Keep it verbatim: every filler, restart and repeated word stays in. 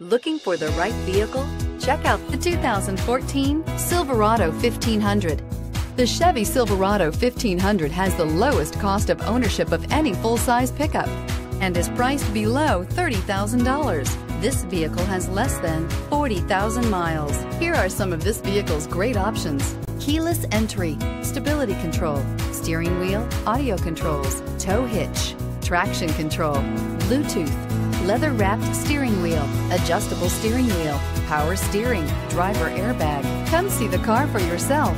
Looking for the right vehicle? Check out the two thousand fourteen Silverado fifteen hundred. The Chevy Silverado fifteen hundred has the lowest cost of ownership of any full-size pickup and is priced below thirty thousand dollars. This vehicle has less than forty thousand miles. Here are some of this vehicle's great options: keyless entry, stability control, steering wheel audio controls, tow hitch, traction control, Bluetooth, leather-wrapped steering wheel, adjustable steering wheel, power steering, driver airbag. Come see the car for yourself.